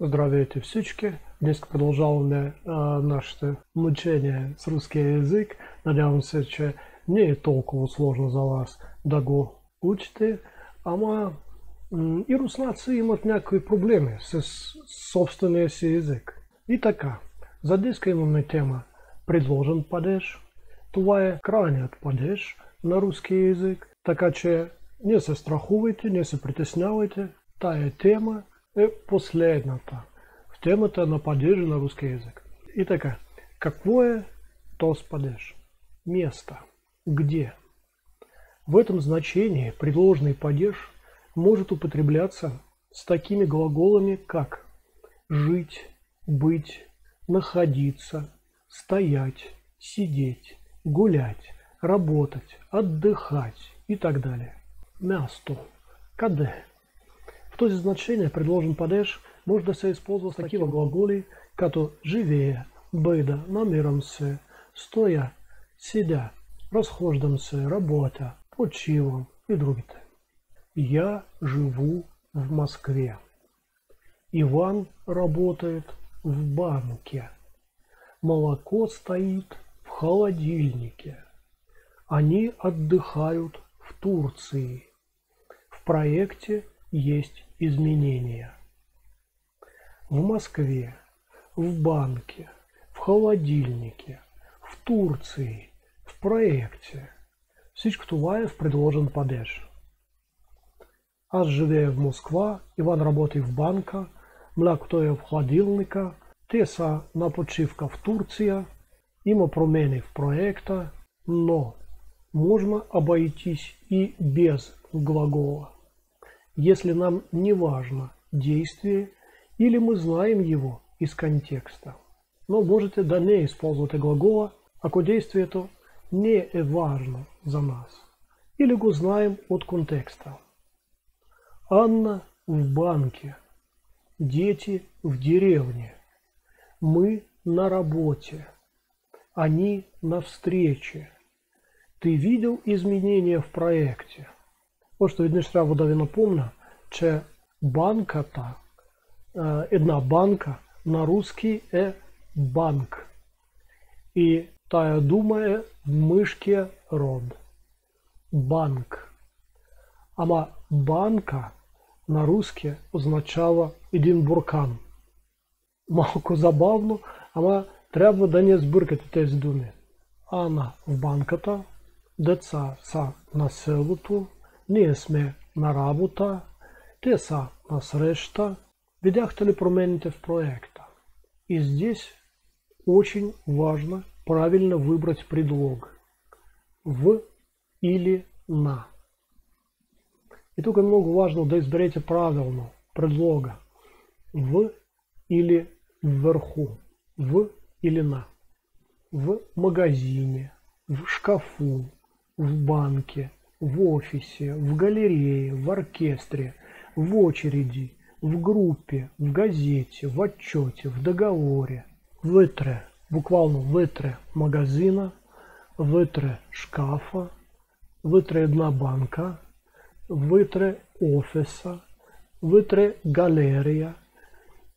Здравейте, всички! Днес продължаваме нашите мъчения с руския език. Надявам се, че не е толкова сложно за вас да го учите. Ама и руснаци имат някакви проблеми с собствения си език. И така, за днес имаме тема предложен падеж. Това е крайният падеж на руския език. Така че не се страхувайте, не се притеснявайте. Тая тема е последната в темата на падежа на русски язык. И така, какво е този падеж? Место. Где? В этом значении предложенный падеж может употребляться с такими глаголами, как жить, быть, находиться, стоять, сидеть, гулять, работать, отдыхать и так далее. Място. Къде? В този значение предложен падеж може да се използва с такива глаголи, като живея, бъда, намирам се, стоя, седя, разхождам се, работя, почивам и другите. Я живу в Москве. Иван работает в банке. Молоко стоит в холодильнике. Они отдыхают в Турции. В проекте есть изменения. В Москве, в банке, в холодильнике, в Турции, в проекте. Всичко това е в предложен падеж. Аз живея в Москва, Иван работи в банка, млякото е в хладилника, те са на почивка в Турция, има промени в проекта, но можно обойтись и без глагола, если нам не важно действие или мы знаем его из контекста. Но можете да не използвате глагола, ако действието не е важно за нас или го знаем от контекста. Анна в банке, дети в деревне, мы на работе, они на встрече, ты видел изменения в проекте. Още веднъж трябва да ви напомня, че банката, една банка на руски е банк. И тая дума е в мъжкия род. Банк. Ама банка на руски означава един буркан. Малко забавно, ама трябва да не сбъркате тези думи. Ана в банката, деца са на селото, ние сме на работа, те са на среща. Видяхте ли промените в проекта? И здесь очень важно правильно выбрать предлог в или на. И тук много важно да изберете правильно предлога в или вверху, в или на. В магазине, в шкафу, в банке, в офисе, в галерее, в оркестре, в очереди, в группе, в газете, в отчете, в договоре. Вытре, буквально вытре магазина, вытре шкафа, вытре дна банка, вытре офиса, вытре галерея,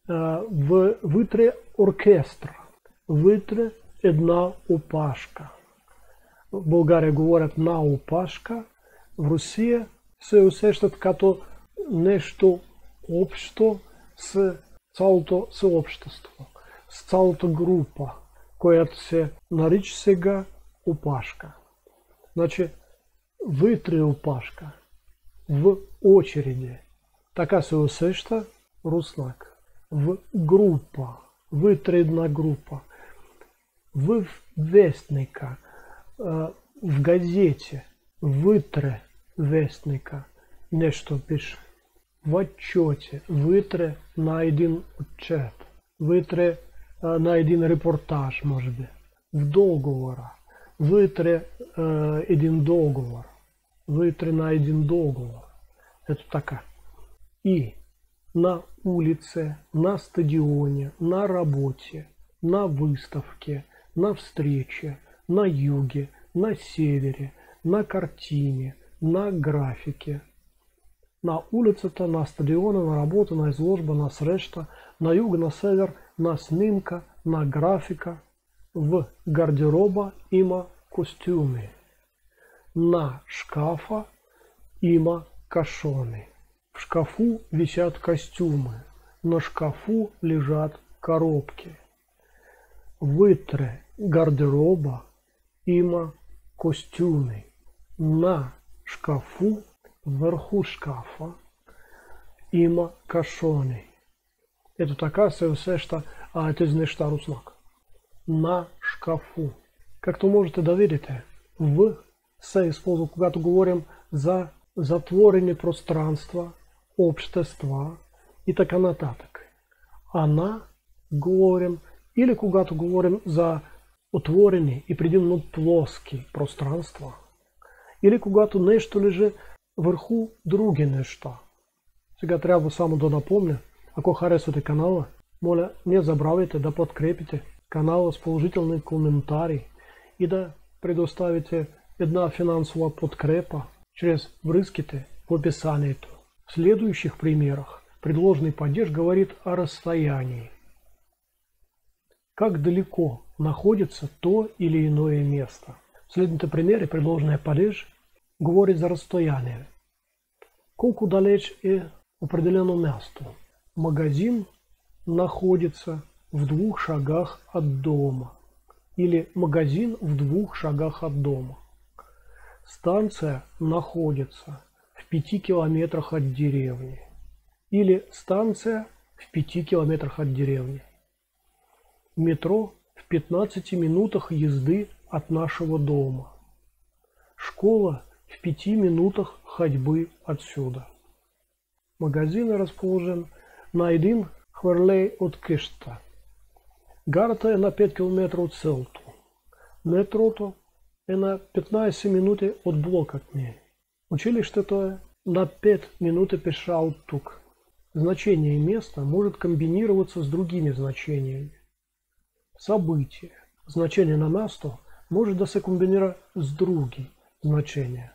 вытре оркестра, вытре една опашка. В България говорят на опашка, в Русия се усещат като нещо общо с цялото съобщество, с цялата група, която се нарича сега опашка. Значи, витре опашка, в очереди, така се усеща руснак. В група, витре една група, в вестника, в газете, вытре вестника, нечто пише. В отчете, вытре на один отчет, вытре на один репортаж, может быть. В договора, вытре один договор, вытре на один договор. Это такая. И на улице, на стадионе, на работе, на выставке, на встрече, на юге, на севере, на картине, на графике. на улицата, на стадиона, на работа, на изложба, на среща, на юг, на север, на снимка, на графика. В гардероба има костюми, на шкафа има кашоны. В шкафу висят костюмы, на шкафу лежат коробки. Вытре гардероба има костюмы, на шкафу, вверху шкафа има кашоны. Это такая все, что это нечто руснак. На шкафу. Как то можете доверить, в се используем, когда говорим за затворенное пространство, общества и так нататък. А на говорим, или когда говорим за отворенные и предельно плоские пространства, или когда нечто лежит върху други неща. Сега трябва само да напомня, ако харесвате канала, моля, не забравяйте да подкрепите канала с положителни коментари и да предоставите една финансова подкрепа чрез връзките в описанието. В следующих примерах предложенный падеж говорит о расстоянии. Как далеко находится то или иное место. В следните примере предложенный падеж говорит за расстояние. Колко далеч е определено място. Магазин находится в 2 шагах от дома. Или магазин в 2 шагах от дома. Станция находится в 5 километрах от деревни. Или станция в 5 километрах от деревни. Метро в 15 минутах езды от нашего дома. Школа в 5 минутах ходьбы отсюда. Магазин расположен на 1 хвърлей от къщата. Гарата е на 5 км от селото. Метрото е на 15 минути от блокът ни. Училището е на 5 минути пеша от тук. Значение места может комбинироваться с другими значениями. Событие. Значение на място может да се комбинира с други значения.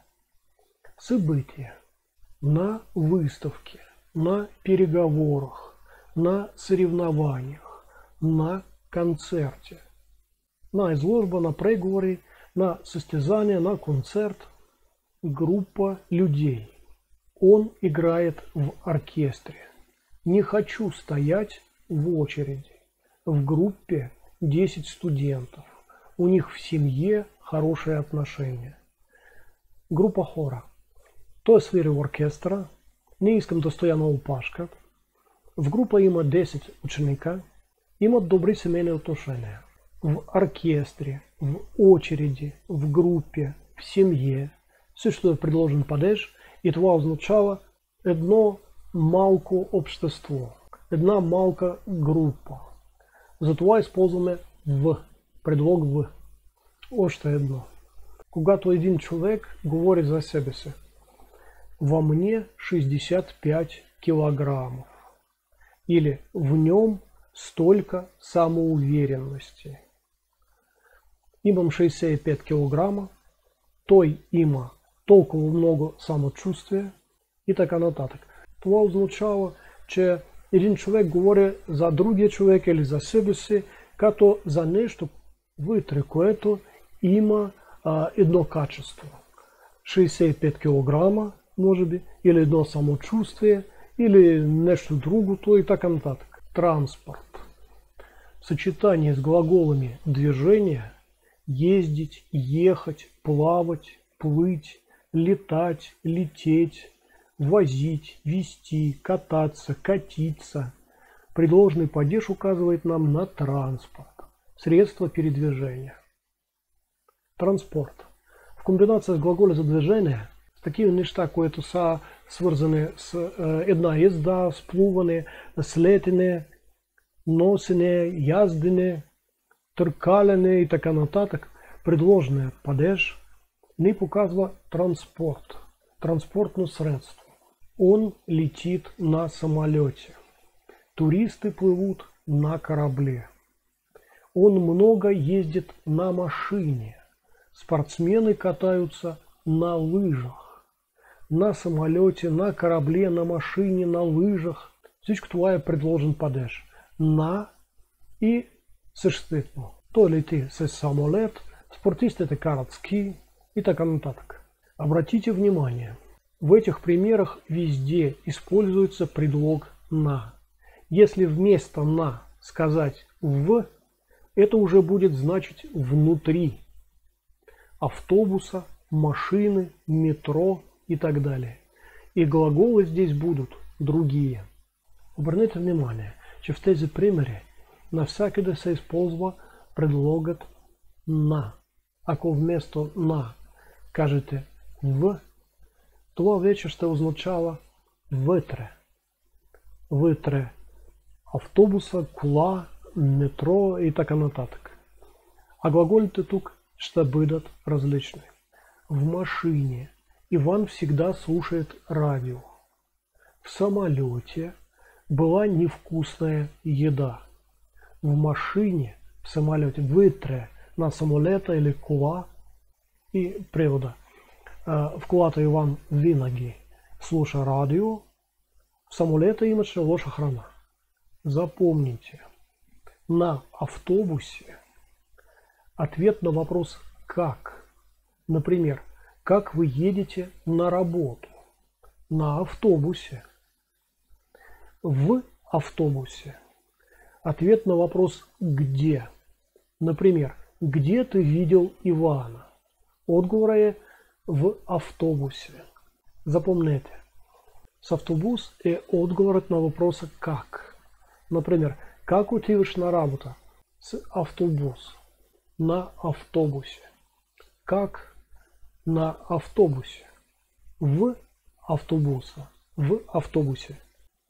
События на выставке, на переговорах, на соревнованиях, на концерте, на изложба, на преговори, на состязание, на концерт, группа людей. Он играет в оркестре. Не хочу стоять в очереди. В группе 10 студентов. У них в семье хорошие отношения. Группа хора. Той свири в оркестра, не искам да стоя на опашка. В група има 10 ученика, имат добри семейни отношения. В оркестре, в очереди, в группе, в семье. Също е предложен падеж и това означава едно малко общество, една малка група. Затова използваме в, предлог в. Още едно. Когато един човек говори за себе си. Во мне 65 килограммов. Или в нем столько самоуверенности. Имам 65 килограмма, той има толкова много самочувствие и така нататък. Това означава, че един човек говори за другия човек или за себе си, като за нещо вътре, което има едно качество. 65 килограмма, може би, или едно самочувствие, или нещо другото и така нататък. Транспорт. В съчетании с глаголами движение, ездить, ехать, плавать, плыть, летать, лететь, возить, вести, кататься, катиться. Предложенный падеж указывает нам на транспорт. Средство передвижения. Транспорт. В комбинации с глаголем за движение такива неща, които са свързани с една езда, с плуване, с летене, носене, яздене, търкаляне и така нататък, предложеният падеж ни показва транспорт, транспортно средство. Он летит на самолете. Туристы плывут на корабле. Он много ездит на машине. Спортсмены катаются на лыжах. на самолете, на корабле, на машине, на лыжах. Всичко твоя предложен падеж. На и съществително. То лети с самолет, спортисты карат ски и так нататък. Обратите внимание, в этих примерах везде используется предлог «на». Если вместо «на» сказать «в», это уже будет значить «внутри» автобуса, машины, метро и так далее. И глаголы здесь будут другие. Обърнете внимание, че в тези примери навсякъде се използва предлогът «на». Ако вместо «на» кажете «в», това вече ще означава «вътре». Вътре автобуса, кола, метро и така нататък. А глаголите тук ще бъдат различни. В машине Иван всегда слушает радио. В самолете была невкусная еда. В машине, в самолете, вытре на самолета или кола и превода. В колата Иван винаги слуша радио, в самолета имаше лоша храна. Запомните, на автобусе ответ на вопрос «как». Например, как вы едете на работу? На автобусе. В автобусе. Ответ на вопрос «где?». Например, где ты видел Ивана? Отговор е в автобусе. Запомнете, с автобус е отговорът на въпроса «как?». Например, как отиваш на работа? С автобус. На автобусе. Как? На автобусе, в автобуса, в автобусе.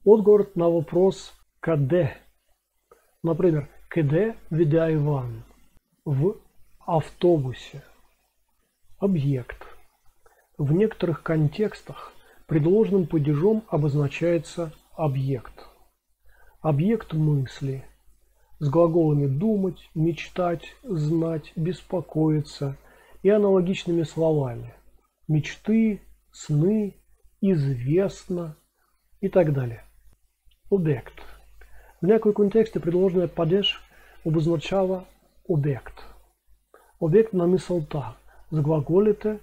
Отговор на вопрос «къде?». Например, «къде видя Иван?» В автобусе. Объект. В некоторых контекстах предложенным падежом обозначается объект. Объект мысли с глаголами «думать», «мечтать», «знать», «беспокоиться» и аналогичными словами «мечты», «сны», «известно» и так далее. Обект. В някои контексти предложеният падеж обозначава обект. Обект на мисълта с глаголите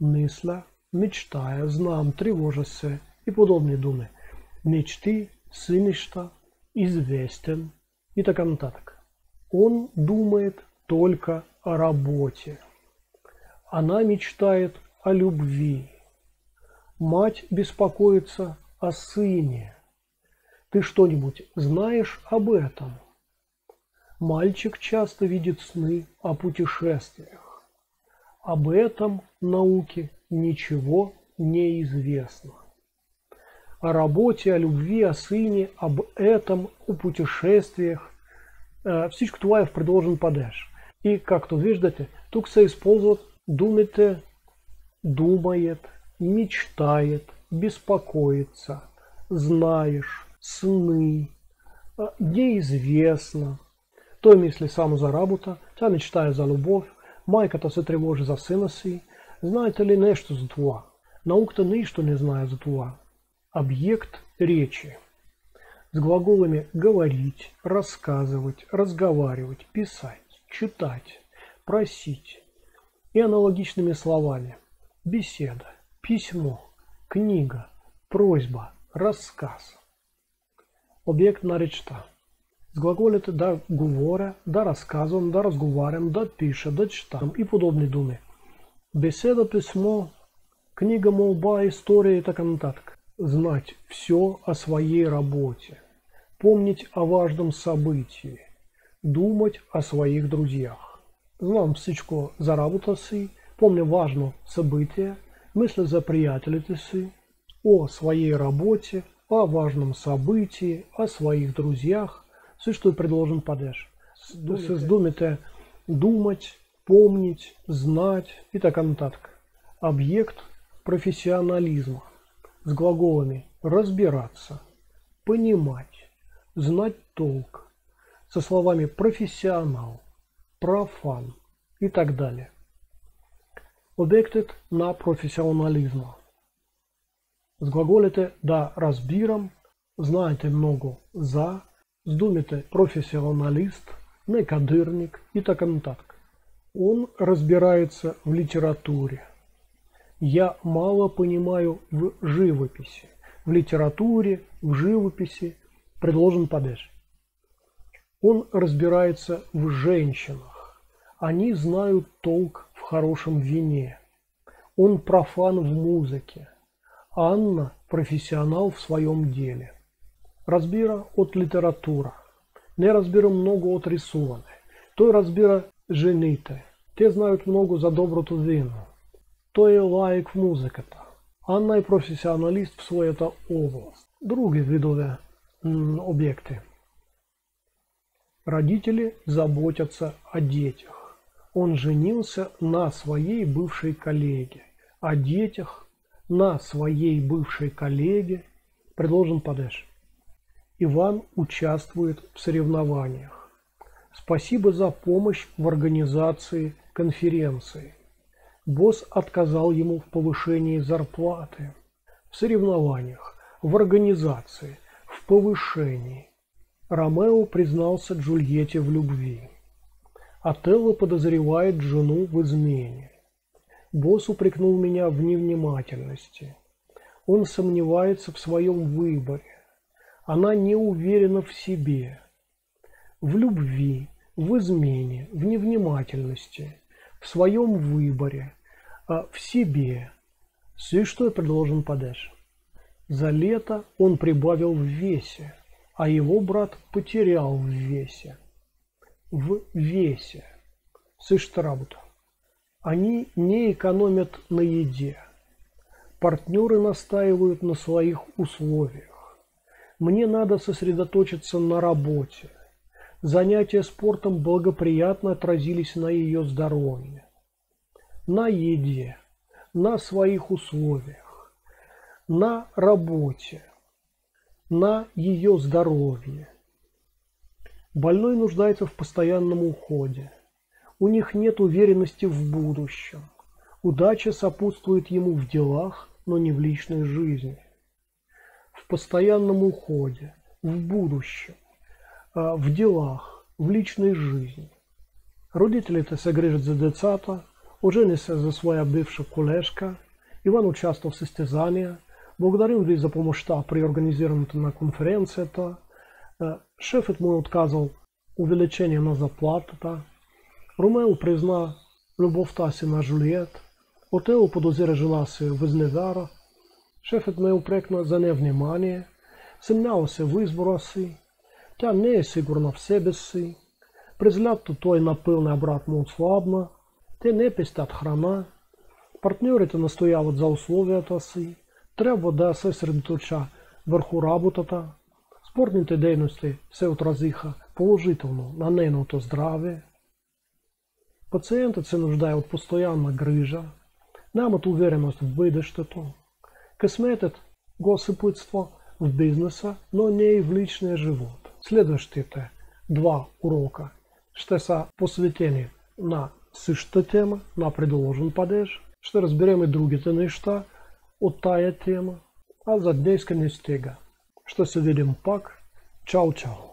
«мисля», «мечтая», «знам», «тревожа се» и подобни думи. Мечти, «синища», «известен» и така нататък. Он думает только о работе. Она мечтает о любви. Мать беспокоится о сыне. Ты что-нибудь знаешь об этом? Мальчик часто видит сны о путешествиях. Об этом науке ничего не известно. О работе, о любви, о сыне, об этом, о путешествиях. Всичко това е в предложен падеж. И, както виждате, тук се използват думите, думает, мечтает, беспокоится, знаешь, сны, неизвестно. Той мисли само за работа, тя мечтае за любов, майката се тревожи за сина си. Знаете ли нещо за това? Науката нищо не знае за това. Объект речи. С глаголами говорить, рассказывать, разговаривать, писать, читать, просить. И аналогичными словами беседа, письмо, книга, просьба, разказ. Обект на речта. С глаголите да говоря, да разказвам, да разговарям, да пиша, да читам и подобни думи. Беседа, письмо, книга, молба, история и так нататък. Знать все о своей работе, помнить о важном событии, думать о своих друзьях. Знам всичко за работа си, помня важно събитие, мисля за приятелите си, о своей работе, о важном событии, о своих друзьях. Всичко е предложен падеж. С думите думать, помнить, знать и така нататък. Объект профессионализма с глаголами разбираться, понимать, знать толк, со словами профессионал, профан и так далее. Обектът на професионализма. Зглаголите да разбирам, знаете много за, думаете профессионалист, некадырник и так и так. Он разбирается в литературе. Я мало понимаю в живописи. В литературе, в живописи предложен падеж. Он разбирается в женщинах. Они знают толк в хорошем вине. Он профан в музыке. Анна – профессионал в своем деле. Разбира от литература. Не разбира много от рисуване. Той разбира жените. Те знают много за доброту вину. Той е лаик в музиката. Анна е професионалист в своята област. Други видове объекты. Родители заботятся о детях. Он женился на своей бывшей коллеге. О детях на своей бывшей коллеге предложен падеж. Иван участвует в соревнованиях. Спасибо за помощь в организации конференции. Босс отказал ему в повышении зарплаты. В соревнованиях, в организации, в повышении. Ромео признался Джульетте в любви. Отелло подозревает жену в измене. Босс упрекнул меня в невнимательности. Он сомневается в своем выборе. Она не уверена в себе. В любви, в измене, в невнимательности. В своем выборе, в себе. Все, что я предложен падеж. За лето он прибавил в весе, а его брат потерял в весе. В весе. Все, что работа. Они не экономят на еде. Партнеры настаивают на своих условиях. Мне надо сосредоточиться на работе. Занятия спортом благоприятно отразились на ее здоровье, на еде, на своих условиях, на работе, на ее здоровье. Больной нуждается в постоянном уходе. У них нет уверенности в будущем. Удача сопутствует ему в делах, но не в личной жизни. В постоянном уходе, в будущем. В делах, в личной жизни. Родителите се грижат за децата, ожени се за своя бивша колежка, Иван участва в състезания, благодарим ви за помощта при организирането на конференцията, шефът му е отказал увеличение на заплатата, Ромео призна любовта си на Жулиет, Отело подозира жена си в изневяра, шефът ме упрекна за невнимание, съмнява се в избора си, тя не е сигурна в себе си. През лято той напълне обратно отслабна. Те не пестят храна. Партньорите настояват за условията си. Трябва да се съсредоточа върху работата. Спортните дейности се отразиха положително на нейното здраве. Пациентът се нуждае от постоянна грижа. Нямат увереност в бъдещето. Късметът го съпътства в бизнеса, но не и в личния живот. Следващите два урока ще са посветени на същата тема, на предложен падеж. Ще разберем и другите неща от тая тема, а за днеска не стига. Ще се видим пак. Чао, чао!